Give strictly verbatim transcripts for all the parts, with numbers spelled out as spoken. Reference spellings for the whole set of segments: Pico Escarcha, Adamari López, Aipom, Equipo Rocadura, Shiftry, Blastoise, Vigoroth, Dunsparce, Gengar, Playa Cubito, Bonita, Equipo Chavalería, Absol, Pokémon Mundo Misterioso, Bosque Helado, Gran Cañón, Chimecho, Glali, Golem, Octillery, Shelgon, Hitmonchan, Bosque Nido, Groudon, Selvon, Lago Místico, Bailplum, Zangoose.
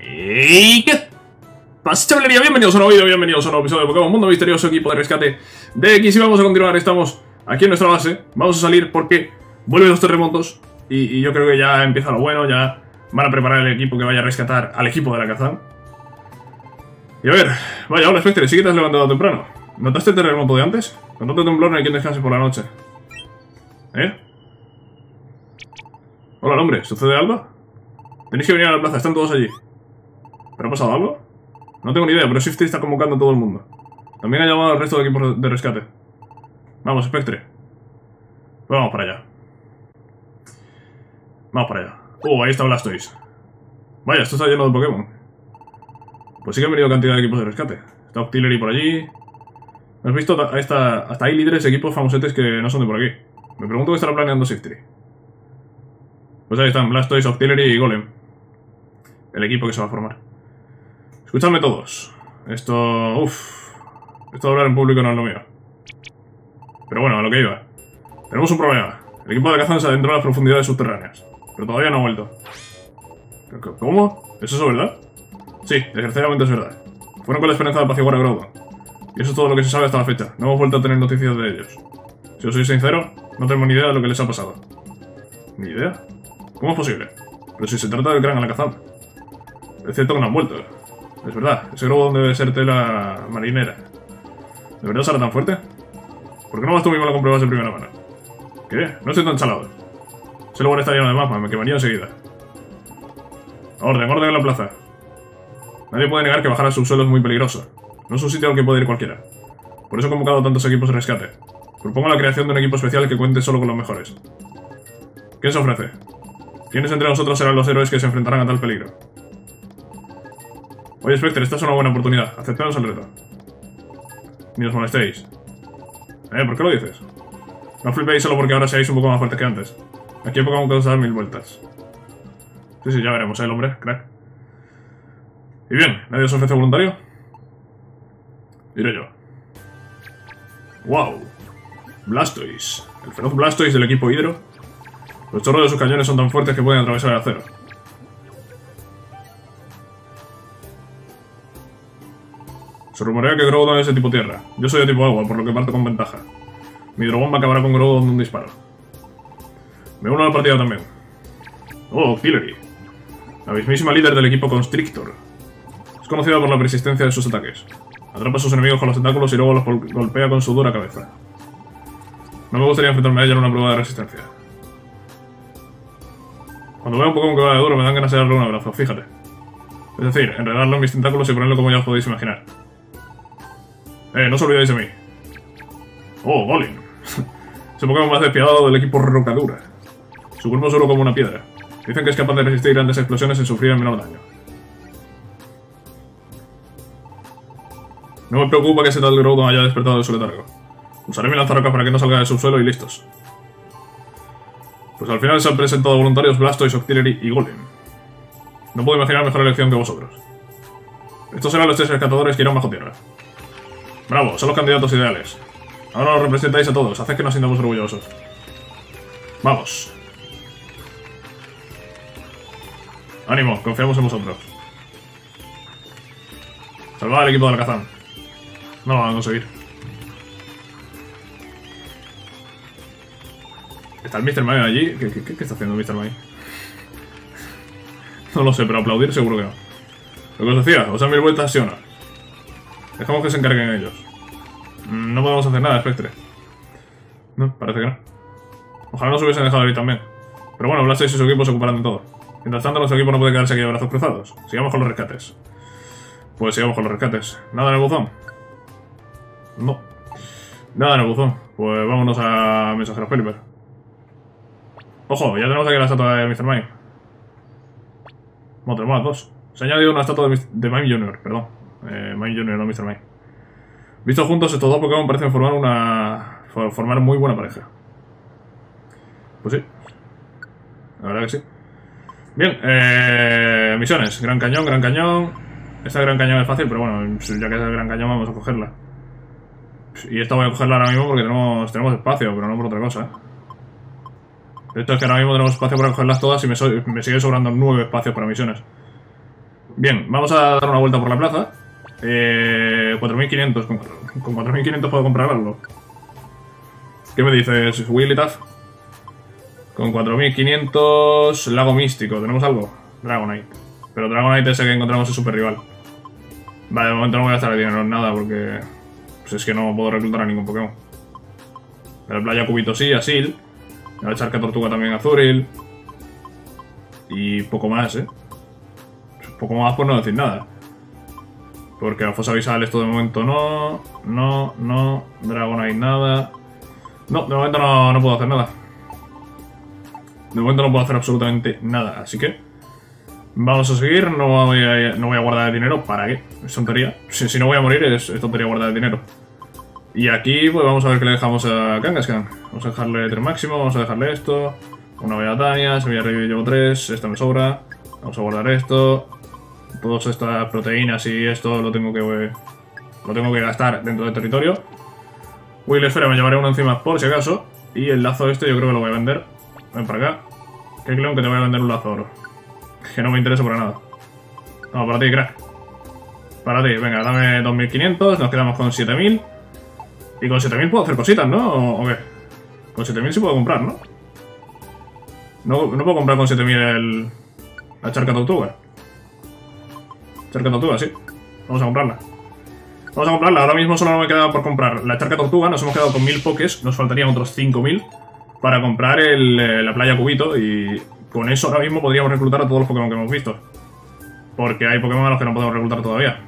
¿Y qué pasa, chavalería? Bienvenidos a un nuevo video, bienvenidos a un nuevo episodio de Pokémon Mundo Misterioso, equipo de rescate de X. Y vamos a continuar, estamos aquí en nuestra base. Vamos a salir porque vuelven los terremotos y, y yo creo que ya empieza lo bueno. Ya van a preparar el equipo que vaya a rescatar al equipo de Alakazam. Y a ver, vaya, hola Spectre, sí que te has levantado temprano. ¿Notaste el terremoto de antes? Con tanto temblor no hay quien descanse por la noche. ¿Eh? Hola, hombre, ¿sucede algo? Tenéis que venir a la plaza, están todos allí. ¿Pero ha pasado algo? No tengo ni idea, pero Shiftry está convocando a todo el mundo. También ha llamado al resto de equipos de rescate. Vamos, Spectre. Pues vamos para allá. Vamos para allá. Oh, ahí está Blastoise. Vaya, esto está lleno de Pokémon. Pues sí que han venido cantidad de equipos de rescate. Está Octillery por allí. ¿Has visto? Hasta, hasta hay líderes de equipos famosetes que no son de por aquí. Me pregunto qué estará planeando Shiftry. Pues ahí están Blastoise, Octillery y Golem. El equipo que se va a formar. Escuchadme todos. Esto... Uff. Esto de hablar en público no es lo mío. Pero bueno, a lo que iba. Tenemos un problema. El equipo de caza se adentró a las profundidades subterráneas. Pero todavía no ha vuelto. ¿Cómo? ¿Es eso verdad? Sí, desgraciadamente es verdad. Fueron con la esperanza de apaciguar a Groudon. Y eso es todo lo que se sabe hasta la fecha. No hemos vuelto a tener noticias de ellos. Si os soy sincero, no tengo ni idea de lo que les ha pasado. ¿Ni idea? ¿Cómo es posible? Pero si se trata del gran Alakazam. Es cierto que no han vuelto. Es verdad, ese Groudon debe ser tela marinera. ¿De verdad será tan fuerte? ¿Por qué no vas tú mismo a la comprobas de primera mano? ¿Qué? No estoy tan chalado. Ese lugar está lleno de magma, me quemaría enseguida. Orden, orden en la plaza. Nadie puede negar que bajar al subsuelo es muy peligroso. No es un sitio al que puede ir cualquiera. Por eso he convocado a tantos equipos de rescate. Propongo la creación de un equipo especial que cuente solo con los mejores. ¿Qué se ofrece? ¿Quiénes entre nosotros serán los héroes que se enfrentarán a tal peligro? Oye, Spectre, esta es una buena oportunidad. Aceptemos el reto. Ni os molestéis. ¿Eh? ¿Por qué lo dices? No flipéis solo porque ahora seáis un poco más fuertes que antes. Aquí hay Pokémon que os dar mil vueltas. Sí, sí, ya veremos, ¿eh, el hombre? Crack. Y bien, ¿nadie os ofrece voluntario? Iré yo. ¡Wow! Blastoise. El feroz Blastoise del equipo Hidro. Los chorros de sus cañones son tan fuertes que pueden atravesar el acero. Se rumorea que Groudon es de tipo tierra. Yo soy de tipo agua, por lo que parto con ventaja. Mi hidrobomba acabará con Groudon de un disparo. Me uno a la partida también. Oh, Octillery. La mismísima líder del equipo Constrictor. Es conocida por la persistencia de sus ataques. Atrapa a sus enemigos con los tentáculos y luego los golpea con su dura cabeza. No me gustaría enfrentarme a ella en una prueba de resistencia. Cuando veo un Pokémon que va de duro me dan ganas de darle un abrazo, fíjate. Es decir, enredarlo en mis tentáculos y ponerlo como ya os podéis imaginar. Eh, no os olvidéis de mí. Oh, Golem. Es el Pokémon más despiadado del equipo Rocadura. Su cuerpo es duro como una piedra. Dicen que es capaz de resistir grandes explosiones sin sufrir el menor daño. No me preocupa que ese tal Groudon haya despertado de su letargo. Usaré mi lanzarrocas para que no salga del subsuelo y listos. Pues al final se han presentado voluntarios Blastoise, Octillery y Golem. No puedo imaginar mejor elección que vosotros. Estos serán los tres rescatadores que irán bajo tierra. Bravo, son los candidatos ideales. Ahora los representáis a todos, haced que nos sintamos orgullosos. Vamos. Ánimo, confiamos en vosotros. Salvad al equipo de Alakazam. No lo van a conseguir. ¿Está el míster Mime allí? ¿Qué, qué, qué está haciendo el míster Mime? No lo sé, pero aplaudir seguro que no. Lo que os decía, os dan mil vueltas sí o no. Dejamos que se encarguen ellos. No podemos hacer nada, Spectre. No, parece que no. Ojalá nos hubiesen dejado ir también. Pero bueno, Blastoise y su equipo se ocuparán de todo. Mientras tanto, nuestro equipo no puede quedarse aquí de brazos cruzados. Sigamos con los rescates. Pues sigamos con los rescates. ¿Nada en el buzón? No. Nada en el buzón. Pues vámonos a Mensajero Pelipper. Ojo, ya tenemos aquí la estatua de míster Mime. Bueno, tenemos las dos. Se ha añadido una estatua de, de Mime junior, perdón. Eh, Mime junior, no míster Mime. Vistos juntos, estos dos Pokémon parecen formar una formar muy buena pareja. Pues sí. La verdad que sí. Bien, eh, misiones. Gran Cañón, Gran Cañón. Esta Gran Cañón es fácil, pero bueno, ya que es el Gran Cañón vamos a cogerla. Y esta voy a cogerla ahora mismo porque tenemos, tenemos espacio, pero no por otra cosa. Esto es que ahora mismo tenemos espacio para cogerlas todas y me, so me sigue sobrando nueve espacios para misiones. Bien, vamos a dar una vuelta por la plaza. Eh, cuatro mil quinientos. Con, con cuatro mil quinientos puedo comprar algo. ¿Qué me dices, Wigglytuff? Con cuatro mil quinientos... Lago Místico. ¿Tenemos algo? Dragonite. Pero Dragonite ese que encontramos es súper rival. Vale, de momento no voy a gastar el dinero en nada porque... Pues es que no puedo reclutar a ningún Pokémon. Pero Playa Cubito sí, Asil. La Charca Tortuga también, Azuril. Y poco más, ¿eh? Poco más por no decir nada. Porque la fosa abisal esto de momento no... No, no... Dragonite nada... No, de momento no, no puedo hacer nada. De momento no puedo hacer absolutamente nada, así que... Vamos a seguir, no voy a, no voy a guardar el dinero, ¿para qué? Es tontería. Si, si no voy a morir es, es tontería guardar el dinero. Y aquí pues vamos a ver qué le dejamos a Kangaskhan. Vamos a dejarle tres máximo, vamos a dejarle esto. Una bella Tania, semilla de rey llevo tres, esta me sobra. Vamos a guardar esto. Todas estas proteínas y esto lo tengo que, lo tengo que gastar dentro del territorio. Will Esfera me llevaré uno encima por si acaso. Y el lazo este yo creo que lo voy a vender. Ven para acá. Que creo que te voy a vender un lazo oro. Que no me interesa para nada. No, para ti, crack. Para ti, venga, dame dos mil quinientos. Nos quedamos con siete mil. Y con siete mil puedo hacer cositas, ¿no? ¿O qué? Con siete mil sí puedo comprar, ¿no? No, no puedo comprar con siete mil el... La Charca Tortuga. Charca Tortuga, sí. Vamos a comprarla. Vamos a comprarla. Ahora mismo solo no me queda por comprar la Charca Tortuga. Nos hemos quedado con mil pokés. Nos faltarían otros cinco mil para comprar el, la Playa Cubito. Y con eso ahora mismo podríamos reclutar a todos los Pokémon que hemos visto. Porque hay Pokémon a los que no podemos reclutar todavía.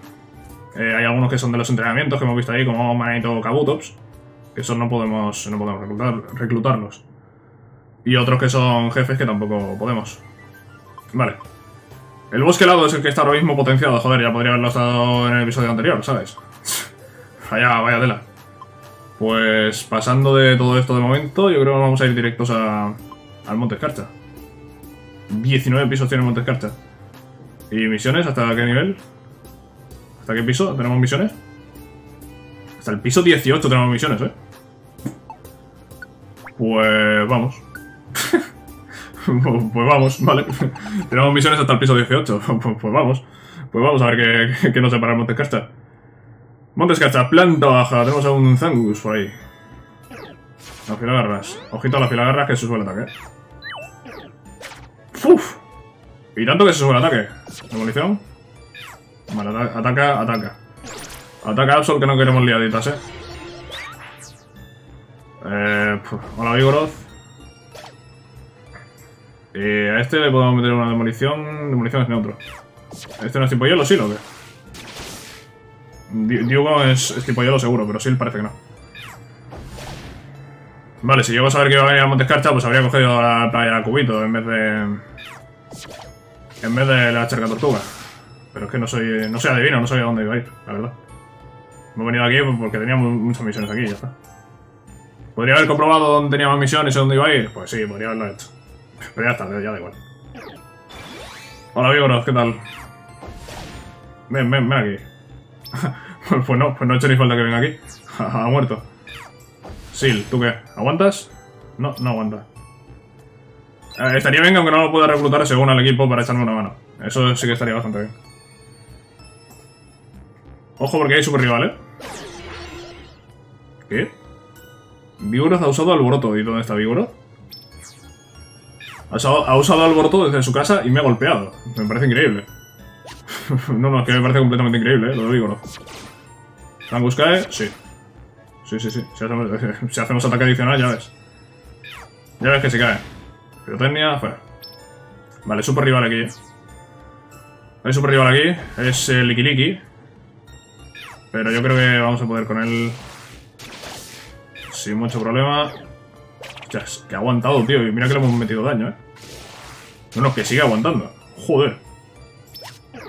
Eh, hay algunos que son de los entrenamientos que hemos visto ahí, como Manito o Kabutops. Que esos no podemos, no podemos reclutar, reclutarlos. Y otros que son jefes que tampoco podemos. Vale. El bosque helado es el que está ahora mismo potenciado. Joder, ya podría haberlo estado en el episodio anterior, ¿sabes? Vaya, vaya tela. Pues pasando de todo esto de momento, yo creo que vamos a ir directos a, al Monte Escarcha. diecinueve pisos tiene el Monte Escarcha. ¿Y misiones? ¿Hasta qué nivel? ¿Hasta qué piso tenemos misiones? Hasta el piso dieciocho tenemos misiones, ¿eh? Pues vamos. Pues vamos, vale. Tenemos misiones hasta el piso dieciocho. Pues, pues vamos. Pues vamos a ver qué, qué nos separa el Monte Escarcha. Monte Escarcha, planta baja. Tenemos a un Zangoose por ahí. La filagarras. Ojito a la filagarras que se sube el ataque. ¡Uf! Y tanto que se sube el ataque. Demolición. Vale, ataca, ataca, ataca. Ataca Absol que no queremos liaditas, eh. eh puf. Hola, Vigoroth. Eh, a este le podemos meter una demolición. Demolición es neutro. ¿Este no es tipo hielo, sí o qué? Diego es, es tipo hielo seguro, pero sí parece que no. Vale, si llego a saber que iba a venir a Monte Escarcha, pues habría cogido a la Playa Cubito en vez de... En vez de la Charca Tortuga. Pero es que no soy no soy adivino, no sabía dónde iba a ir, la verdad. Me he venido aquí porque tenía muchas misiones aquí y ya está. ¿Podría haber comprobado dónde tenía más misiones y dónde iba a ir? Pues sí, podría haberlo hecho. Pero ya está, ya da igual. Hola, Vigoroth, ¿qué tal? Ven, ven, ven aquí. Pues no, pues no he hecho ni falta que venga aquí. Ha muerto. Sil, ¿tú qué? ¿Aguantas? No, no aguanta. Eh, estaría bien aunque no lo pueda reclutar según al equipo para echarme una mano. Eso sí que estaría bastante bien. Ojo porque hay super rival, ¿eh? ¿Qué? Vigoroth ha usado alboroto. ¿Y dónde está Vigoroth? Ha usado alboroto desde su casa y me ha golpeado. Me parece increíble. No, no, es que me parece completamente increíble, ¿eh? Lo digo, ¿no? ¿Zangoose cae? Sí. Sí, sí, sí. Si hacemos, si hacemos ataque adicional, ya ves. Ya ves que se cae. Pirotecnia, fuera. Vale, super rival aquí. Hay super rival aquí. Es el Likiliki. Pero yo creo que vamos a poder con él. Sin mucho problema. Hostias, que ha aguantado, tío. Y mira que le hemos metido daño, eh. No, no, que sigue aguantando. Joder.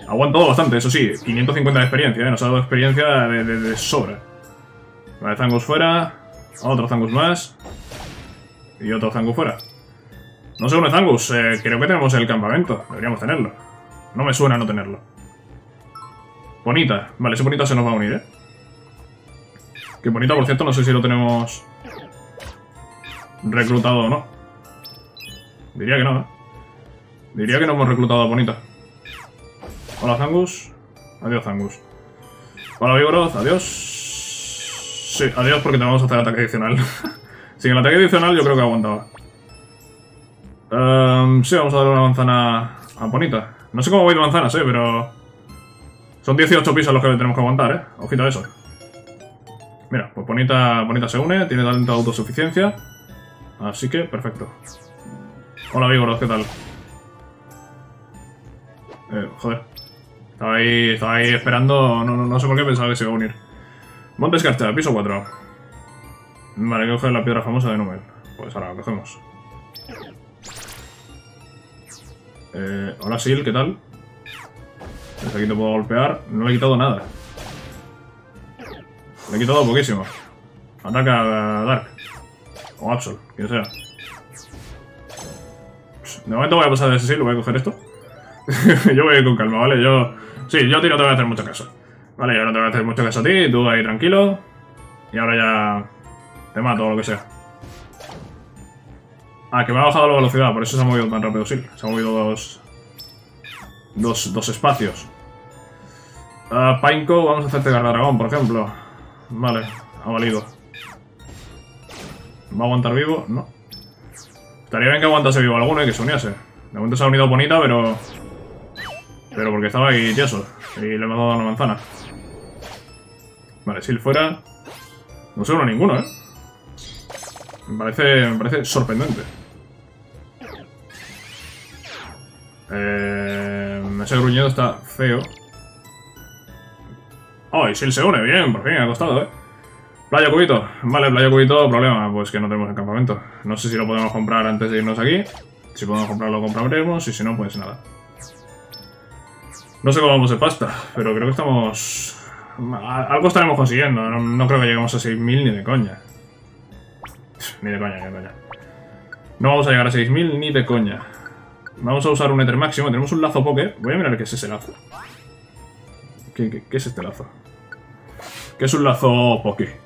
Ha aguantado bastante, eso sí. quinientos cincuenta de experiencia, eh. Nos ha dado experiencia de, de, de sobra. Vale, Zangoose fuera. Otro Zangoose más. Y otro Zangoose fuera. No sé, un Zangoose. Eh, creo que tenemos el campamento. Deberíamos tenerlo. No me suena no tenerlo. Bonita. Vale, ese Bonita se nos va a unir, eh. Que Bonita, por cierto, no sé si lo tenemos... reclutado o no. Diría que no, ¿eh? Diría que no hemos reclutado a Bonita. Hola, Zangoose. Adiós, Zangoose. Hola, Vigoroth. Adiós. Sí, adiós porque te vamos a hacer ataque adicional. Sin el ataque adicional yo creo que aguantaba. Um, sí, vamos a darle una manzana a Bonita. No sé cómo voy de manzanas, eh, pero... Son dieciocho pisos los que tenemos que aguantar, eh. Ojito a eso. Mira, pues Bonita, Bonita se une, tiene talento de autosuficiencia. Así que, perfecto. Hola, Vigoroth, ¿qué tal? Eh, joder. Estaba ahí, estaba ahí esperando, no, no, no sé por qué pensaba que se iba a unir. Monte Escarcha, piso cuatro. Vale, que coger la piedra famosa de Numel. Pues ahora la cogemos. Eh, hola, Sil, ¿qué tal? Desde aquí te puedo golpear. No le he quitado nada. Le he quitado poquísimo. Ataca a Dark. O Absol, quien sea. De momento voy a pasar de ese Sil, voy a coger esto. Yo voy a ir con calma, ¿vale? Yo... Sí, yo a ti no te voy a hacer mucho caso. Vale, yo no te voy a hacer mucho caso a ti, tú ahí tranquilo. Y ahora ya... Te mato o lo que sea. Ah, que me ha bajado la velocidad, por eso se ha movido tan rápido Sil. Se ha movido dos... Dos, dos espacios. Uh, Pineco, vamos a hacerte Gardragón, por ejemplo. Vale, ha valido. ¿Va a aguantar vivo? No. Estaría bien que aguantase vivo alguno y que se uniese. De momento se ha unido Bonita, pero... Pero porque estaba ahí tieso. Y le hemos dado una manzana. Vale, Sil fuera... No se une ninguno, ¿eh? Me parece, me parece sorprendente. Eh, ese gruñido está feo. Oh, y Sil se une, bien, por fin, ha costado, ¿eh? Playa Cubito. Vale, Playa Cubito, problema, pues que no tenemos encampamento. No sé si lo podemos comprar antes de irnos aquí. Si podemos comprarlo, lo compraremos, y si no, pues nada. No sé cómo vamos de pasta, pero creo que estamos... Algo estaremos consiguiendo, no, no creo que lleguemos a seis mil ni de coña. Ni de coña, ni de coña. No vamos a llegar a seis mil ni de coña. Vamos a usar un éter máximo, tenemos un lazo poke. Voy a mirar qué es ese lazo. ¿Qué, qué, qué es este lazo? ¿Qué es un lazo poke?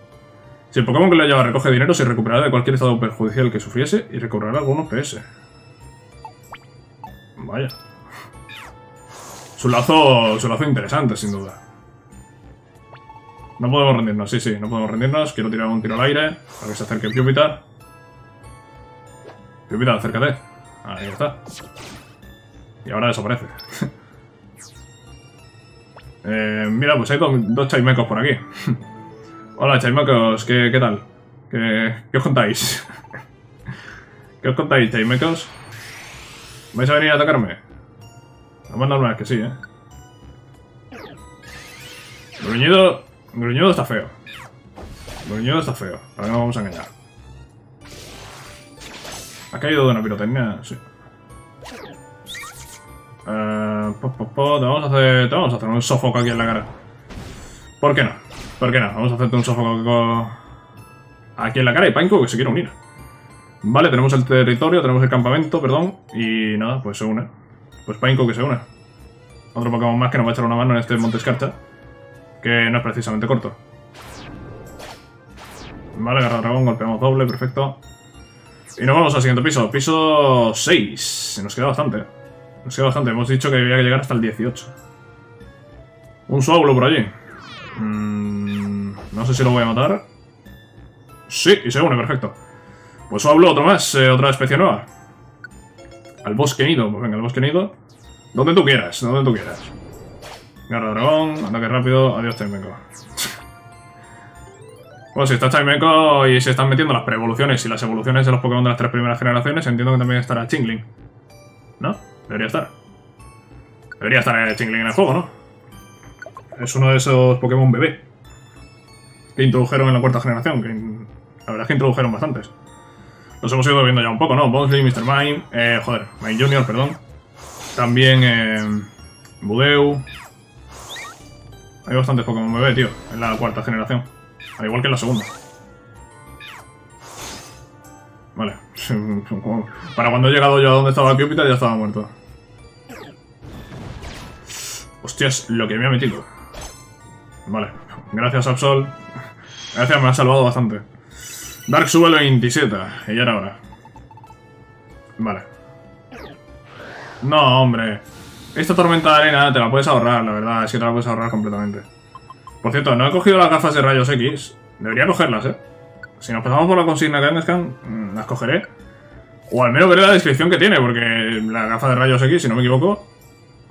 Si el Pokémon que lo lleva recoge dinero, se recuperará de cualquier estado perjudicial que sufriese y recobrará algunos P S. Vaya. Es un lazo, es un lazo interesante, sin duda. No podemos rendirnos, sí, sí, no podemos rendirnos. Quiero tirar un tiro al aire para que se acerque Pupitar. Pupitar, acércate. Ahí está. Y ahora desaparece. eh, mira, pues hay dos, dos chimecos por aquí. Hola, chimecos, ¿qué, qué tal? ¿Qué, qué os contáis? ¿Qué os contáis, chimecos? ¿Vais a venir a atacarme? Lo más normal es que sí, ¿eh? Gruñido... Gruñido está feo. Gruñido está feo. Para que no vamos a engañar. ¿Ha caído de una pirotecnia? Sí. Uh, po, po, po, te, vamos a hacer, te vamos a hacer un sofoco aquí en la cara. ¿Por qué no? ¿Por qué no? Vamos a hacerte un sofoco aquí en la cara y Panko que se quiere unir. Vale, tenemos el territorio, tenemos el campamento, perdón. Y nada, pues se une. Pues Painco que se une. Otro Pokémon más que nos va a echar una mano en este Monte Escarcha. Que no es precisamente corto. Vale, agarra dragón, golpeamos doble, perfecto. Y nos vamos al siguiente piso. Piso seis. Nos queda bastante. Nos queda bastante. Hemos dicho que había que llegar hasta el dieciocho. Un Swablu por allí. Mm, no sé si lo voy a matar. Sí, y se une, perfecto. Pues Swablu, otro más. Eh, otra especie nueva. Al Bosque Nido, pues venga, al Bosque Nido. Donde tú quieras, donde tú quieras. Garra dragón, ataque rápido, adiós Chimecho. Bueno, si está Chimecho y se están metiendo las pre-evoluciones y las evoluciones de los Pokémon de las tres primeras generaciones, entiendo que también estará Chingling. ¿No? Debería estar. Debería estar Chingling en el juego, ¿no? Es uno de esos Pokémon bebé que introdujeron en la cuarta generación, que la verdad es que introdujeron bastantes. Los hemos ido viendo ya un poco, ¿no? Bonsley, mister Mime, eh, joder, Mime Junior, perdón. También, eh, Budeu. Hay bastantes Pokémon bebé, tío, en la cuarta generación. Al igual que en la segunda. Vale. Para cuando he llegado yo a donde estaba Pupitar ya estaba muerto. Hostias, lo que me ha metido. Vale. Gracias, Absol. Gracias, me ha salvado bastante. Dark sube a veintisiete, y ya era hora. Vale. No, hombre. Esta tormenta de arena te la puedes ahorrar, la verdad. Es que te la puedes ahorrar completamente. Por cierto, no he cogido las gafas de rayos X. Debería cogerlas, ¿eh? Si nos pasamos por la consigna que Scan, las cogeré. O al menos veré la descripción que tiene, porque las gafas de rayos X, si no me equivoco...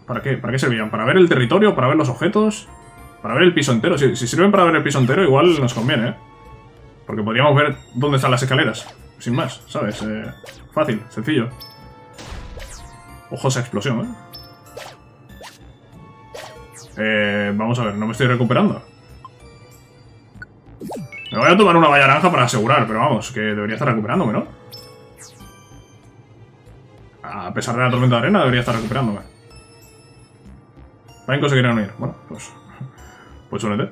¿Para qué? ¿Para qué servían? ¿Para ver el territorio? ¿Para ver los objetos? ¿Para ver el piso entero? Si, si sirven para ver el piso entero, igual nos conviene, ¿eh? Porque podríamos ver dónde están las escaleras. Sin más, ¿sabes? Eh, fácil, sencillo. Ojos a explosión, ¿eh? Eh, vamos a ver, no me estoy recuperando. Me voy a tomar una valla naranja para asegurar, pero vamos, que debería estar recuperándome, ¿no? A pesar de la tormenta de arena, debería estar recuperándome. Vayan, conseguirán unir. Bueno, pues... Pues únete.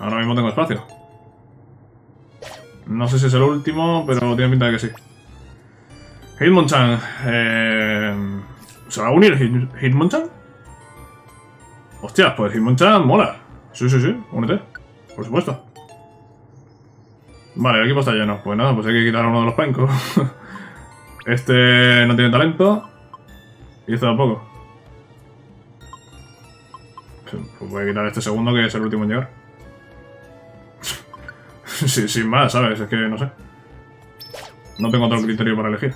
Ahora mismo tengo espacio. No sé si es el último, pero tiene pinta de que sí. Hitmonchan. Eh... ¿Se va a unir Hit Hitmonchan? Hostias, pues Hitmonchan mola. Sí, sí, sí, únete. Por supuesto. Vale, el equipo está lleno. Pues nada, pues hay que quitar a uno de los pencos. Este no tiene talento. Y este tampoco. Pues voy a quitar a este segundo, que es el último en llegar. Sí, sin más, ¿sabes? Es que no sé. No tengo otro criterio para elegir.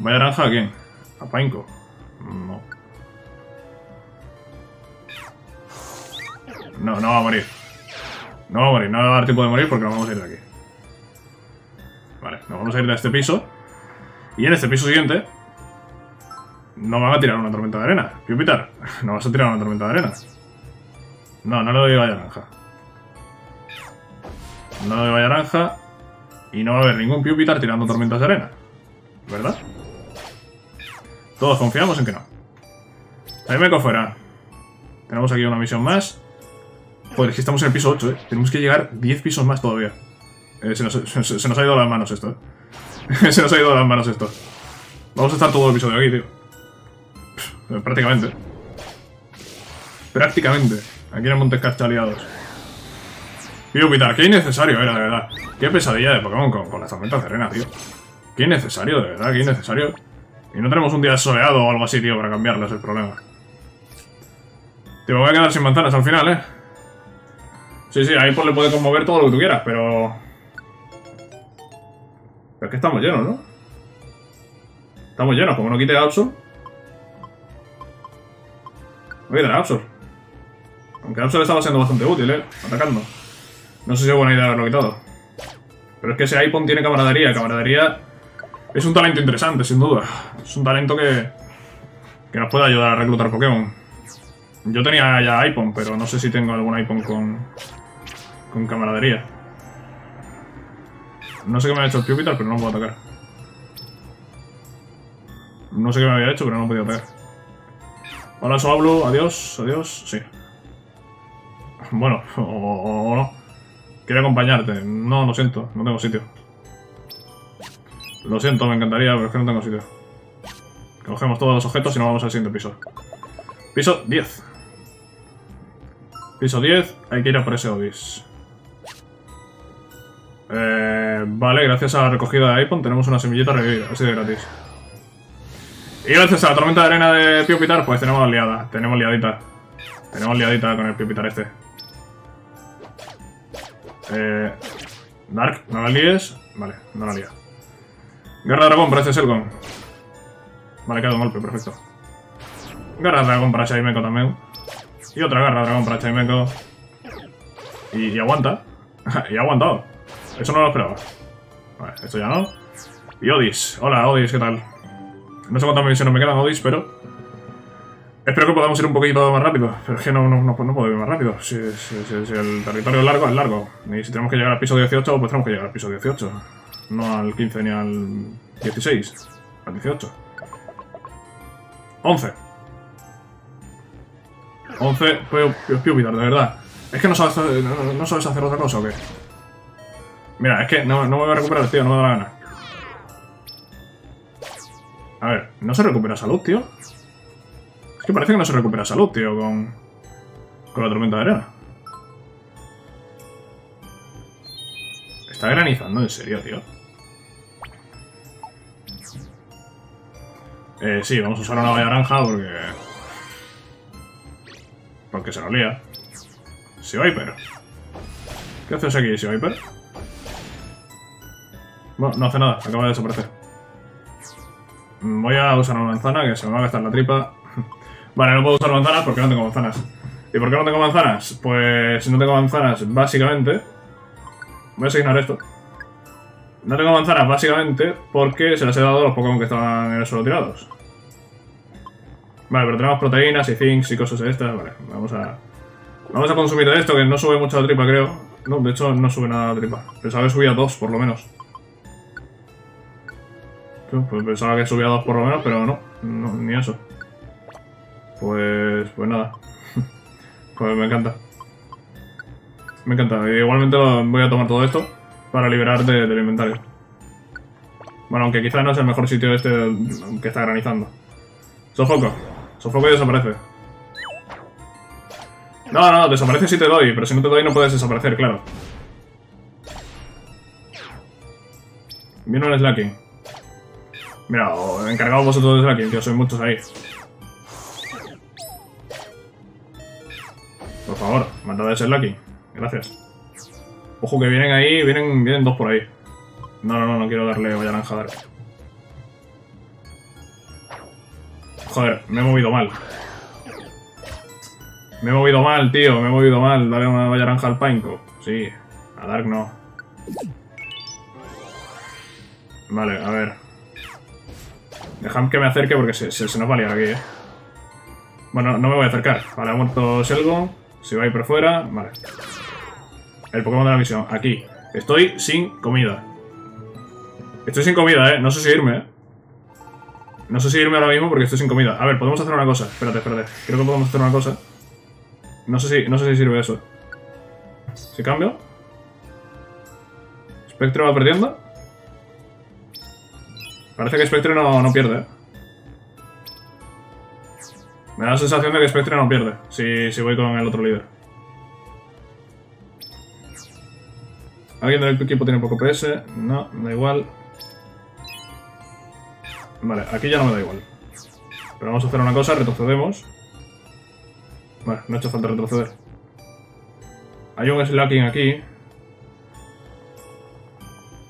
¿Vaya naranja a quién? ¿A Painco? No. No, no va a morir. No va a morir, no va a dar tiempo de morir porque nos vamos a ir de aquí. Vale, nos vamos a ir de este piso. Y en este piso siguiente no van a tirar una tormenta de arena. Pupitar, no vas a tirar una tormenta de arena. No, no le doy valla naranja. No le doy valla naranja. Y no va a haber ningún Pupitar tirando tormentas de arena, ¿verdad? Todos confiamos en que no. Ahí me fuera. Tenemos aquí una misión más. Joder, es que estamos en el piso ocho, ¿eh? Tenemos que llegar diez pisos más todavía. Eh, se, nos, se, se nos ha ido a las manos esto, ¿eh? Se nos ha ido a las manos esto. Vamos a estar todo el episodio aquí, tío. Pff, prácticamente. Prácticamente. Aquí en el Monte Escarcha aliados. Pupitar, qué innecesario era, de verdad. Qué pesadilla de Pokémon con, con las tormentas de arena, tío. Qué innecesario, de verdad, qué innecesario. Y no tenemos un día soleado o algo así, tío, para cambiarlas, el problema. Tío, me voy a quedar sin manzanas al final, ¿eh? Sí, sí, ahí pues le puede conmover todo lo que tú quieras, pero... Pero es que estamos llenos, ¿no? Estamos llenos, como no quite a Absol. Voy a quitar a Absol. Aunque Absol estaba siendo bastante útil, ¿eh? Atacando. No sé si es buena idea haberlo quitado. Pero es que ese Aipom tiene camaradería. Camaradería es un talento interesante, sin duda. Es un talento que... Que nos puede ayudar a reclutar Pokémon. Yo tenía ya Aipom, pero no sé si tengo algún Aipom con... Con camaradería. No sé qué me ha hecho el Pupitar, pero no puedo atacar. No sé qué me había hecho, pero no he podido atacar. Hola, Swablu, adiós, adiós, sí. Bueno, o, o, o no. Quiero acompañarte. No, lo siento, no tengo sitio. Lo siento, me encantaría, pero es que no tengo sitio. Cogemos todos los objetos y nos vamos al siguiente piso. Piso diez. Piso diez, hay que ir a por ese Obis. Eh, vale, gracias a la recogida de Aipom tenemos una semillita revivida, así de gratis. Y gracias a la tormenta de arena de Pupitar, pues tenemos liada, tenemos liadita. Tenemos liadita con el Pupitar este. Eh, Dark, no la líes. Vale, no la lía. Guerra de dragón para este Shelgon. Vale, queda un golpe, perfecto. Garra de dragón para Chimecho también. Y otra garra de dragón para Chimecho. Y, y aguanta. Y ha aguantado. Eso no lo esperaba. Vale, esto ya no. Y Odis. Hola, Odis, ¿qué tal? No sé cuántas misiones me quedan, Odis, pero... Espero que podamos ir un poquito más rápido. Pero es que no, no, no, no puedo ir más rápido. Si, si, si, si el territorio es largo, es largo. Y si tenemos que llegar al piso dieciocho, pues tenemos que llegar al piso dieciocho. No al quince ni al dieciséis. Al dieciocho. once. once, Pupitar, de verdad. ¿Es que no sabes, no, no sabes hacer otra cosa o qué? Mira, es que no, no me voy a recuperar, tío, no me da la gana. A ver, ¿no se recupera salud, tío? Es que parece que no se recupera salud, tío, con, con la tormenta de arena. Está granizando, en serio, tío. Eh, sí, vamos a usar una valla naranja porque... Porque se lo lía. Seviper. ¿Qué haces aquí, Seviper? Bueno, no hace nada. Acaba de desaparecer. Voy a usar una manzana, que se me va a gastar la tripa. Vale, no puedo usar manzanas porque no tengo manzanas. ¿Y por qué no tengo manzanas? Pues no tengo manzanas, básicamente... Voy a asignar esto. No tengo manzanas, básicamente, porque se las he dado a los Pokémon que estaban en el suelo tirados. Vale, pero tenemos proteínas y zincs y cosas de estas. Vale, vamos a... Vamos a consumir de esto, que no sube mucho la tripa, creo. No, de hecho, no sube nada la tripa. Pensaba que subía dos, por lo menos. Pues pensaba que subía dos por lo menos, pero no. No, ni eso. Pues... pues nada. Pues me encanta. Me encanta. Igualmente voy a tomar todo esto para liberar de, del inventario. Bueno, aunque quizás no es el mejor sitio este que está granizando. Sofoco. Sofoco y desaparece. No, no, desaparece si te doy, pero si no te doy no puedes desaparecer, claro. Viene un Slaking. Mira, encargaos vosotros de Slaking, que sois muchos ahí. Por favor, matad a Slaking. Gracias. Ojo que vienen ahí, vienen, vienen dos por ahí. No, no, no, no quiero darle olla naranja, dale. Joder, me he movido mal. Me he movido mal, tío, me he movido mal. Dale una olla naranja al Pineco. Sí, a Dark no. Vale, a ver. Dejad que me acerque porque se, se, se nos va a liar aquí, eh. Bueno, no me voy a acercar. Vale, ha muerto Shelgon. Se va a ir por fuera. Vale. El Pokémon de la misión. Aquí. Estoy sin comida. Estoy sin comida, eh. No sé si irme, eh. No sé si irme ahora mismo porque estoy sin comida. A ver, podemos hacer una cosa. Espérate, espérate. Creo que podemos hacer una cosa. No sé si, no sé si sirve eso. ¿Se cambio? ¿Spectre va perdiendo? Parece que Spectre no, no pierde, eh. Me da la sensación de que Spectre no pierde, si, si voy con el otro líder. ¿Alguien del equipo tiene poco P S? No, da igual. Vale, aquí ya no me da igual. Pero vamos a hacer una cosa, retrocedemos. Vale, no ha hecho falta retroceder. Hay un Slaking aquí.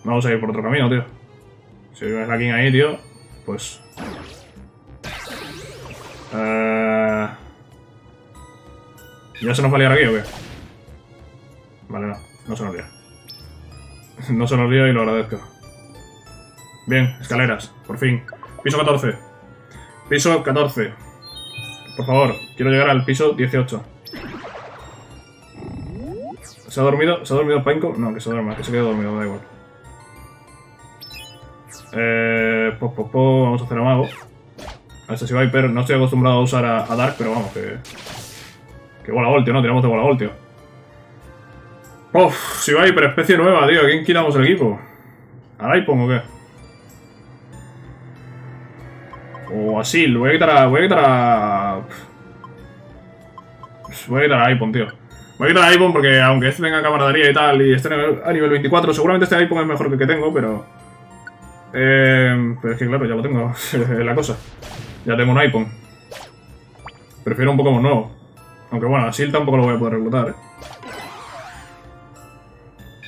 Vamos a ir por otro camino, tío. Si hay un Slaking ahí, tío, pues... Uh... ¿Ya se nos va a liar aquí o qué? Vale, no, no se nos lía. No se nos lía y lo agradezco. Bien, escaleras, por fin. Piso catorce. Piso catorce. Por favor, quiero llegar al piso dieciocho. ¿Se ha dormido? ¿Se ha dormido Pineco? No, que se duerma, que se quede dormido, da igual. Eh... Po, po, po, vamos a hacer a mago. A este Viper, no estoy acostumbrado a usar a, a Dark, pero vamos, que... Que bola voltio, ¿no? Tiramos de bola voltio. Uff, si Viper, especie nueva, tío. ¿A quién quitamos el equipo? ¿Al Aipom o qué? O así, lo voy a quitar a... Voy a quitar a... Voy a quitar a Aipom, tío. Voy a quitar a Aipom porque aunque este tenga camaradería y tal, y esté a nivel veinticuatro, seguramente este Aipom es mejor que el que tengo, pero... Eh... Pero es que claro, ya lo tengo. Es la cosa. Ya tengo un Aipom. Prefiero un Pokémon nuevo. Aunque bueno, así tampoco lo voy a poder reclutar, ¿eh?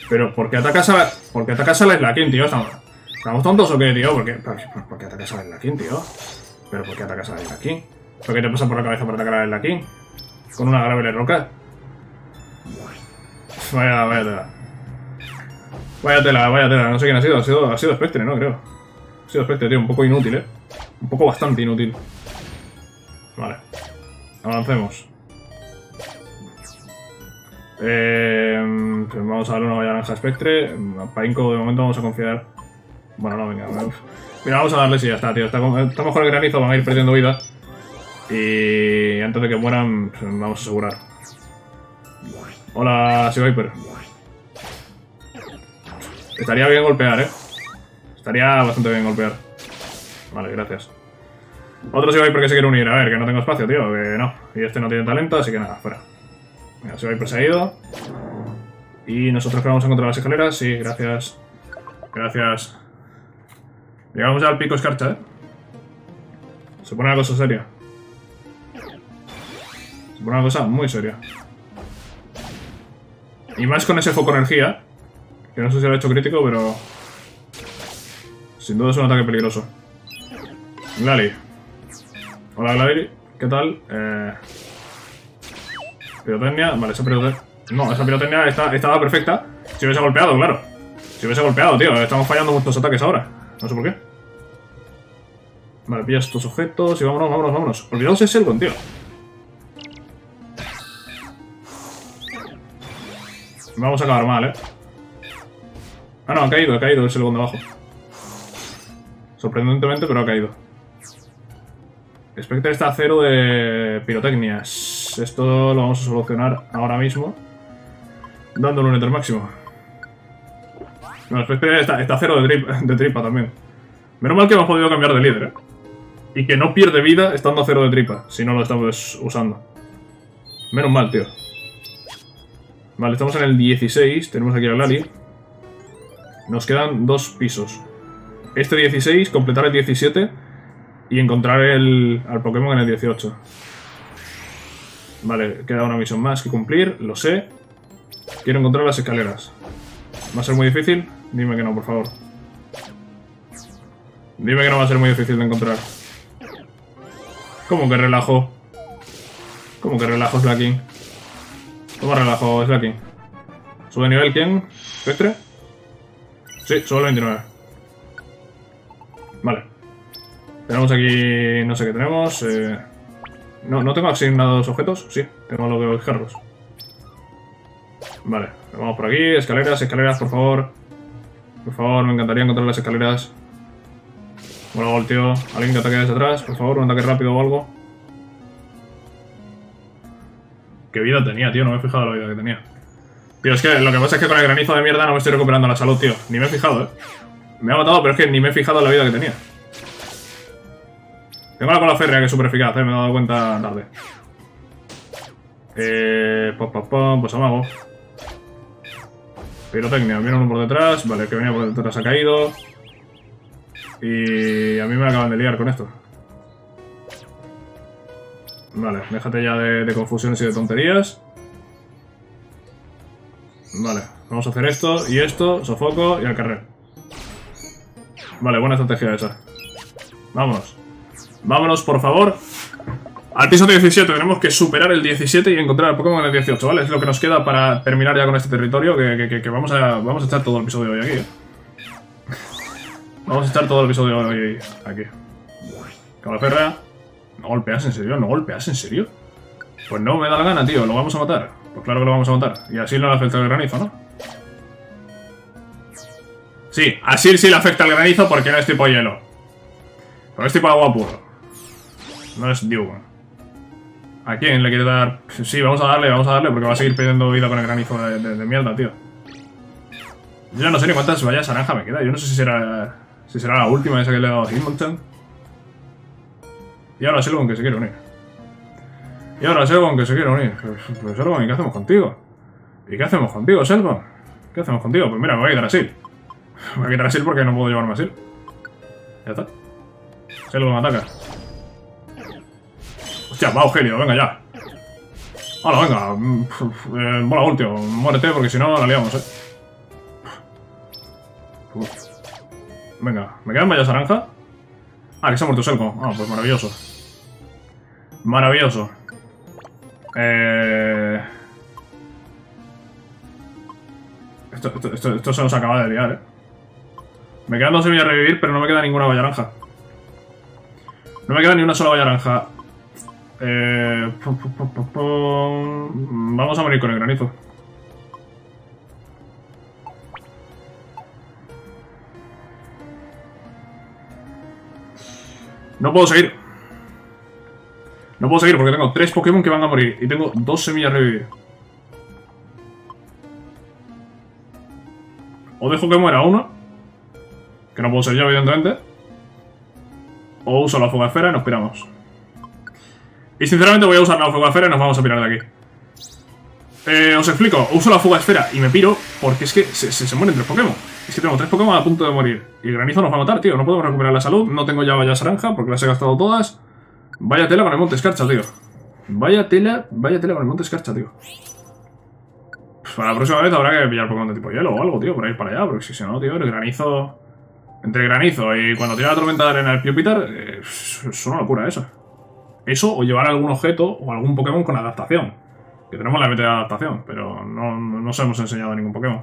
Pero, ¿por qué atacas a la... ¿Por qué atacas a la Slaking, tío? ¿Estamos... ¿Estamos tontos o qué, tío? ¿Por qué, ¿Por qué... ¿Por qué atacas a la Slaking, tío? ¿Pero por qué atacas a la Slaking? ¿Por qué te pasa por la cabeza para atacar a la Slaking? ¿Con una Gravele Roca? Vaya, vaya tela. Vaya tela, vaya tela. No sé quién ha sido. Ha sido, ha sido Spectre, ¿no? Creo. Ha sido Spectre, tío. Un poco inútil, ¿eh? Un poco bastante inútil. Vale. Avancemos. Eh, pues vamos a darle una olla naranja a Spectre. A Pineco de momento vamos a confiar. Bueno, no, venga. Vamos. Mira, vamos a darle si sí, ya está, tío. Está, está mejor el granizo, van a ir perdiendo vida. Y antes de que mueran, pues vamos a asegurar. Hola, Seaviper. Estaría bien golpear, eh. Estaría bastante bien golpear. Vale, gracias. Otro Seaviper que se quiere unir. A ver, que no tengo espacio, tío. Que no. Y este no tiene talento, así que nada, fuera. Mira, Seaviper se ha ido. Y nosotros que vamos a encontrar las escaleras. Sí, gracias. Gracias. Llegamos ya al pico escarcha, ¿eh? Se pone una cosa seria. Una cosa muy seria. Y más con ese foco energía. Que no sé si lo ha hecho crítico, pero... sin duda es un ataque peligroso. Glali. Hola, Glali. ¿Qué tal? Eh... Pirotecnia. Vale, esa pirotecnia... No, esa pirotecnia está, estaba perfecta. Si hubiese golpeado, claro. Si hubiese golpeado, tío. Estamos fallando muchos ataques ahora. No sé por qué. Vale, pilla estos objetos y vámonos, vámonos, vámonos. Olvidaos de Shelgon, tío. Vamos a acabar mal, eh. Ah, no, ha caído, ha caído el Shelgon debajo. Sorprendentemente, pero ha caído. Spectre está a cero de pirotecnias. Esto lo vamos a solucionar ahora mismo. Dándole un enter máximo. No, Spectre está, está a cero de, trip, de tripa también. Menos mal que hemos podido cambiar de líder, ¿eh? Y que no pierde vida estando a cero de tripa, si no lo estamos usando. Menos mal, tío. Vale, estamos en el dieciséis. Tenemos aquí a Glali. Nos quedan dos pisos. Este dieciséis, completar el diecisiete. Y encontrar el, al Pokémon en el dieciocho. Vale, queda una misión más que cumplir. Lo sé. Quiero encontrar las escaleras. ¿Va a ser muy difícil? Dime que no, por favor. Dime que no va a ser muy difícil de encontrar. ¿Cómo que relajo? ¿Cómo que relajo, Slaking? ¿Cómo relajo, Slaking? ¿Sube nivel quién? ¿Spectre? Sí, sube el veintinueve. Vale. Tenemos aquí... no sé qué tenemos. Eh... No, ¿no tengo asignados objetos? Sí, tengo lo de los jarros. Vale, vamos por aquí. Escaleras, escaleras, por favor. Por favor, me encantaría encontrar las escaleras. Hola, gol, tío. Alguien que ataque desde atrás, por favor, un ataque rápido o algo. Qué vida tenía, tío. No me he fijado la vida que tenía. Tío, es que lo que pasa es que con el granizo de mierda no me estoy recuperando la salud, tío. Ni me he fijado, eh. Me ha matado, pero es que ni me he fijado la vida que tenía. Tengo la cola férrea que es súper eficaz, eh. Me he dado cuenta tarde. Eh... Pop, pop, pop. Pues amago. Pirotecnia. Viene uno por detrás. Vale, el que venía por detrás ha caído. Y a mí me acaban de liar con esto. Vale, déjate ya de, de confusiones y de tonterías. Vale, vamos a hacer esto y esto, sofoco y al carrer. Vale, buena estrategia esa. Vámonos. Vámonos, por favor. Al piso diecisiete, tenemos que superar el diecisiete y encontrar al Pokémon en el dieciocho, ¿vale? Es lo que nos queda para terminar ya con este territorio, que, que, que vamos, a, vamos a echar todo el episodio de hoy aquí, ¿eh? Vamos a estar todo el episodio de hoy aquí. Calaperra. ¿No golpeas en serio? ¿No golpeas en serio? Pues no, me da la gana, tío. Lo vamos a matar. Pues claro que lo vamos a matar. Y así no le afecta el granizo, ¿no? Sí, así sí le afecta el granizo porque no es tipo hielo. Pero es tipo agua puro. No es Dewgong. ¿A quién le quiere dar? Sí, vamos a darle, vamos a darle porque va a seguir perdiendo vida con el granizo de, de, de mierda, tío. Yo no sé ni cuántas vallas naranja me queda. Yo no sé si será... si será la última, esa que le he dado a Hitmonchan. Y ahora Selvon que se quiere unir. Y ahora Selvon que se quiere unir. Pues Selvon, ¿y qué hacemos contigo? ¿Y qué hacemos contigo, Selvon? ¿Qué hacemos contigo? Pues mira, me voy a quitar a Sil. Me voy a quitar a Sil porque no puedo llevarme a Sil. Ya está. Selvon ataca. Hostia, va Eugenio, venga ya. Hola, venga. Eh, bola gol, tío. Muérete porque si no la liamos, eh. Uf. Venga, ¿me quedan vallas naranja? Ah, que se ha muerto Shelgon. Ah, pues maravilloso. Maravilloso. Eh... Esto, esto, esto, esto se nos acaba de liar, eh. Me quedan dos semillas a revivir, pero no me queda ninguna valla naranja. No me queda ni una sola valla naranja. Eh... Pum, pum, pum, pum, pum. Vamos a morir con el granizo. No puedo seguir. No puedo seguir porque tengo tres Pokémon que van a morir. Y tengo dos semillas revividas. O dejo que muera uno. Que no puedo ser yo, evidentemente. O uso la fogafera y nos piramos. Y sinceramente voy a usar la fogafera y nos vamos a pirar de aquí. Eh, os explico. Uso la fogafera y me piro porque es que se, se, se mueren tres Pokémon. Es que tengo tres Pokémon a punto de morir. Y el granizo nos va a matar, tío. No podemos recuperar la salud. No tengo ya vallas naranja porque las he gastado todas. Vaya tela con el Monte Escarcha, tío. Vaya tela, vaya tela con el Monte Escarcha, tío. Pues para la próxima vez habrá que pillar Pokémon de tipo hielo o algo, tío, para ir para allá. Porque si no, tío, el granizo... Entre el granizo y cuando tira la tormenta de arena el Pupitar, eh, es una locura eso. Eso o llevar algún objeto o algún Pokémon con adaptación. Que tenemos la meta de adaptación, pero no, no os hemos enseñado a ningún Pokémon.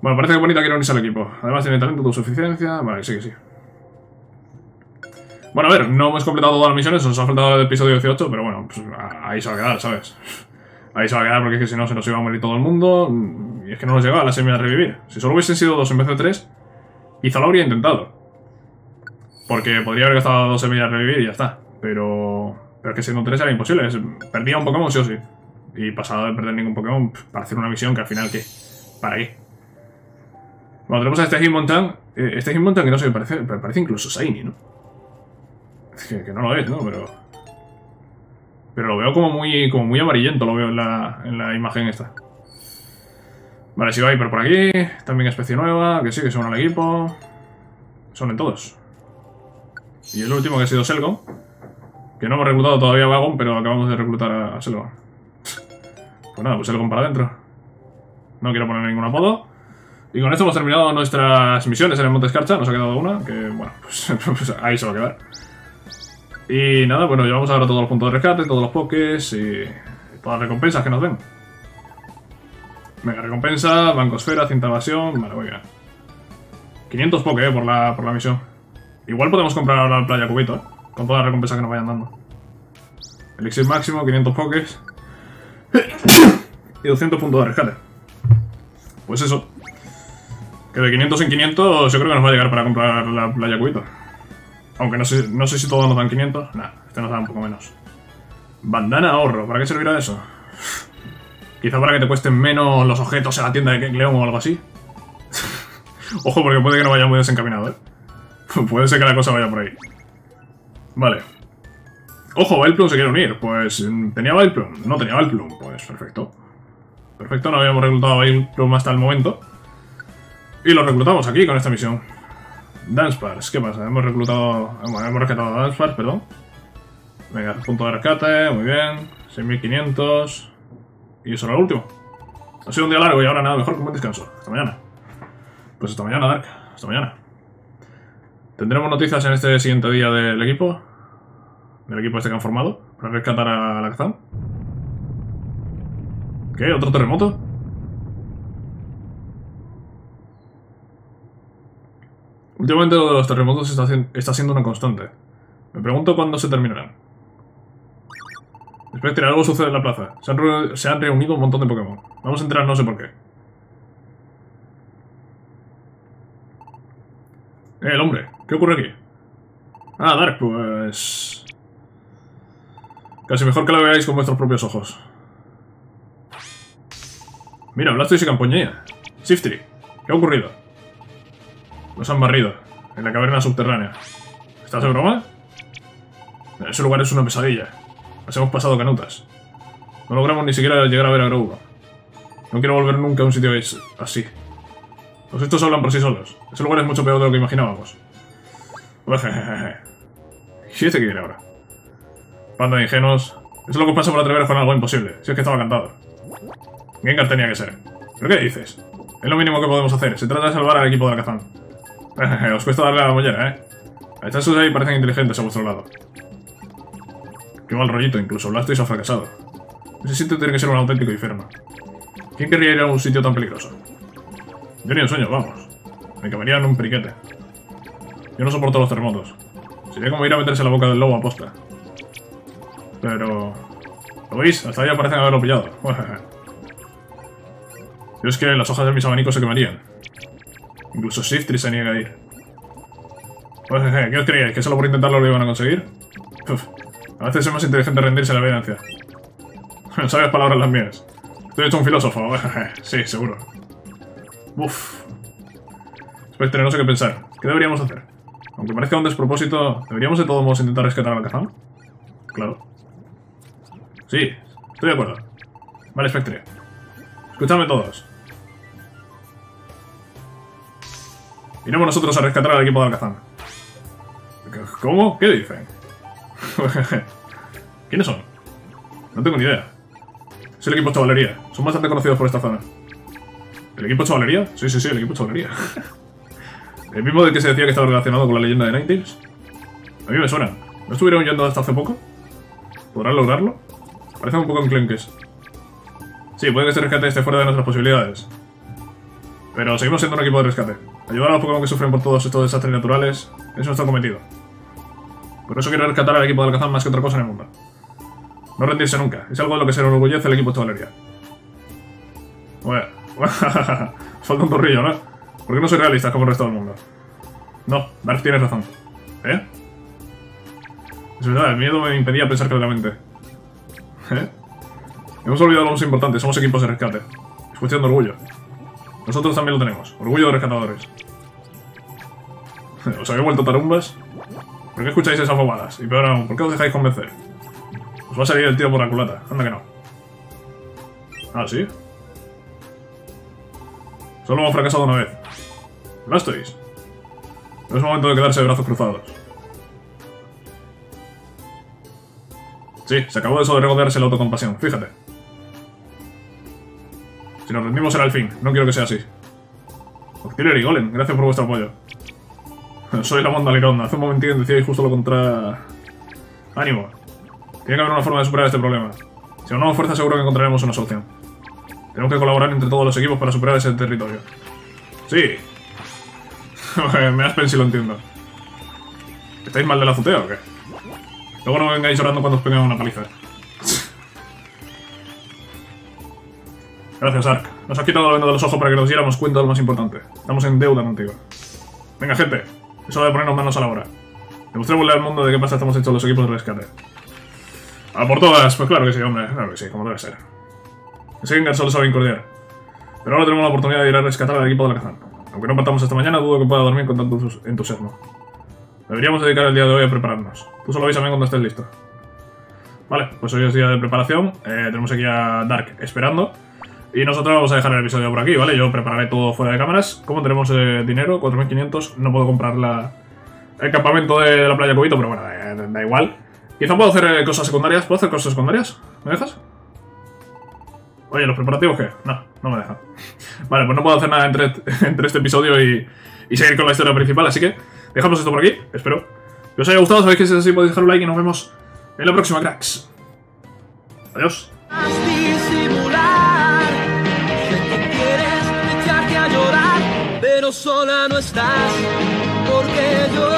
Bueno, parece que Bonita quiere unirse al equipo. Además tiene talento, autosuficiencia... Vale, sí que sí. Bueno, a ver, no hemos completado todas las misiones, nos ha faltado el episodio dieciocho, pero bueno, pues ahí se va a quedar, ¿sabes? Ahí se va a quedar porque es que si no se nos iba a morir todo el mundo y es que no nos llegaba la semilla de revivir. Si solo hubiesen sido dos en vez de tres, quizá lo habría intentado. Porque podría haber gastado dos semillas de revivir y ya está. Pero... pero es que siendo tres era imposible. Perdía un Pokémon sí o sí. Y pasado de perder ningún Pokémon para hacer una misión que al final, ¿qué? ¿Para qué? Bueno, tenemos a este Hitmonchan. Este Hitmonchan que no sé, parece, parece incluso shiny, ¿no? Que, que no lo es, ¿no? Pero... pero lo veo como muy como muy amarillento, lo veo en la, en la imagen esta. Vale, si va Viper por aquí. También especie nueva, que sí, que son al equipo. Son en todos. Y el último que ha sido Shelgon. Que no hemos reclutado todavía a Wagon, pero acabamos de reclutar a, a Shelgon. Pues nada, pues Shelgon para adentro. No quiero poner ningún apodo. Y con esto hemos terminado nuestras misiones en el Monte Escarcha. Nos ha quedado una, que bueno, pues, pues ahí se va a quedar. Y nada, bueno, llevamos ahora todos los puntos de rescate, todos los pokés y todas las recompensas que nos den. Mega recompensa, bancosfera, cinta evasión, vale, muy bien. quinientos pokés eh, por, la, por la misión. Igual podemos comprar ahora el Playa Cubito, eh, con todas las recompensas que nos vayan dando. Elixir máximo, quinientos pokés y doscientos puntos de rescate. Pues eso. Que de quinientos en quinientos yo creo que nos va a llegar para comprar la Playa Cubito. Aunque no sé, no sé si todos nos dan quinientos. Nah, este nos da un poco menos. Bandana ahorro. ¿Para qué servirá eso? Quizá para que te cuesten menos los objetos en la tienda de León o algo así. Ojo, porque puede que no vaya muy desencaminado, ¿eh? Puede ser que la cosa vaya por ahí. Vale. Ojo, Bailplum se quiere unir. Pues, ¿tenía Bailplum? No tenía Bailplum. Pues, perfecto. Perfecto, no habíamos reclutado a Bailplum hasta el momento. Y lo reclutamos aquí con esta misión. Dunsparce, ¿qué pasa? Hemos reclutado... Bueno, hemos rescatado a Dunsparce, perdón. Venga, punto de rescate, muy bien. seis mil quinientos. Y eso era lo último. Ha sido un día largo y ahora nada mejor que un buen descanso. Hasta mañana. Pues hasta mañana, Dark. Hasta mañana. ¿Tendremos noticias en este siguiente día del equipo? Del equipo este que han formado. Para rescatar a Alakazam. ¿Qué? ¿Otro terremoto? Últimamente lo de los terremotos está, está siendo una constante. Me pregunto cuándo se terminarán. Spectre, algo sucede en la plaza. Se han, se han reunido un montón de Pokémon. Vamos a entrar, no sé por qué. Eh, el hombre. ¿Qué ocurre aquí? Ah, Dark, pues... Casi mejor que lo veáis con vuestros propios ojos. Mira, Blastoise y compañía. Shiftry, ¿qué ha ocurrido? Los han barrido, en la caverna subterránea. ¿Estás de broma? Ese lugar es una pesadilla. Nos hemos pasado canutas. No logramos ni siquiera llegar a ver a Groudon. No quiero volver nunca a un sitio así. Los estos hablan por sí solos. Ese lugar es mucho peor de lo que imaginábamos. ¿Y este que viene ahora? Panda de ingenuos. Eso es lo que pasa por atreveros con algo imposible. Si es que estaba cantado. Gengar tenía que ser. ¿Pero qué dices? Es lo mínimo que podemos hacer. Se trata de salvar al equipo de Alakazam. Os cuesta darle a la mollera, ¿eh? Estas sus ahí parecen inteligentes a vuestro lado. Qué mal rollito, incluso Blastoise ha fracasado. Ese sitio tiene que ser un auténtico infierno. ¿Quién querría ir a un sitio tan peligroso? Yo ni en sueños, vamos. Me cabería en un periquete. Yo no soporto los terremotos. Sería como ir a meterse en la boca del lobo a posta. Pero... ¿Lo veis? Hasta ahí parecen haberlo pillado. Yo es que las hojas de mis abanicos se quemarían. Incluso Shiftry se niega a ir. Pues, ¿qué os creíais? ¿Que solo por intentarlo lo iban a conseguir? Uf, a veces es más inteligente rendirse a la evidencia. No sabes palabras las mías. Estoy hecho un filósofo. Sí, seguro. Uf. Spectre, no sé qué pensar. ¿Qué deberíamos hacer? Aunque parezca un despropósito, ¿deberíamos de todos modos intentar rescatar a Alakazam? Claro. Sí, estoy de acuerdo. Vale, Spectre. Escuchadme todos. Iremos nosotros a rescatar al equipo de Alakazam. ¿Cómo? ¿Qué dicen? ¿Quiénes son? No tengo ni idea. Es el equipo Chavalería. Son bastante conocidos por esta zona. ¿El equipo Chavalería? Sí, sí, sí, el equipo Chavalería. El mismo del que se decía que estaba relacionado con la leyenda de Ninetales. A mí me suena. ¿No estuvieron yendo hasta hace poco? ¿Podrán lograrlo? Parecen un poco enclenques. Sí, puede que este rescate esté fuera de nuestras posibilidades. Pero seguimos siendo un equipo de rescate. Ayudar a los Pokémon que sufren por todos estos desastres naturales es nuestro cometido. Por eso quiero rescatar al equipo de Alakazam más que otra cosa en el mundo. No rendirse nunca. Es algo de lo que se enorgullece el equipo de Chavalería. Bueno. Falta un torrillo, ¿no? ¿Por qué no soy realista como el resto del mundo? No, Darth tienes razón. ¿Eh? Es verdad, el miedo me impedía pensar claramente. ¿Eh? Hemos olvidado lo más importante, somos equipos de rescate. Es cuestión de orgullo. Nosotros también lo tenemos, orgullo de rescatadores. ¿Os habéis vuelto tarumbas? ¿Por qué escucháis esas bobadas? Y peor aún, ¿por qué os dejáis convencer? Os va a salir el tiro por la culata, anda que no. ¿Ah, sí? Solo hemos fracasado una vez. Blastoise. No es momento de quedarse de brazos cruzados. Sí, se acabó de sobregodearse la autocompasión, fíjate. Si nos rendimos será el fin, no quiero que sea así. Octillery, Golem, gracias por vuestro apoyo. Soy la Mondalirón, hace un momentín decíais justo lo contra... Ánimo. Tiene que haber una forma de superar este problema. Si unamos fuerzas seguro que encontraremos una solución. Tenemos que colaborar entre todos los equipos para superar ese territorio. Sí. Me das pen si lo entiendo. ¿Estáis mal del azoteo o qué? Luego no vengáis llorando cuando os pegan una paliza. Gracias, Ark. Nos has quitado la venda de los ojos para que nos diéramos cuenta de lo más importante. Estamos en deuda contigo. Venga, gente. Es hora de ponernos manos a la obra. Demostrémosle al mundo de qué pasa estamos hechos los equipos de rescate. A por todas. Pues claro que sí, hombre. Claro que sí, como debe ser. Ese Gengar solo sabe incordiar. Pero ahora tenemos la oportunidad de ir a rescatar al equipo de Alakazam. Aunque no partamos esta mañana, dudo que pueda dormir con tanto entusiasmo. Deberíamos dedicar el día de hoy a prepararnos. Tú solo avísame cuando estés listo. Vale, pues hoy es día de preparación. Eh, tenemos aquí a Dark esperando. Y nosotros vamos a dejar el episodio por aquí, ¿vale? Yo prepararé todo fuera de cámaras. Como tenemos eh, dinero, cuatro mil quinientos, no puedo comprar la, el campamento de la Playa Cubito, pero bueno, eh, da igual. Quizá puedo hacer eh, cosas secundarias. ¿Puedo hacer cosas secundarias? ¿Me dejas? Oye, ¿los preparativos qué? No, no me dejan. Vale, pues no puedo hacer nada entre, entre este episodio y, y seguir con la historia principal, así que dejamos esto por aquí. Espero que os haya gustado. Sabéis que si es así podéis dejar un like y nos vemos en la próxima, cracks. Adiós. Sola no estás, porque yo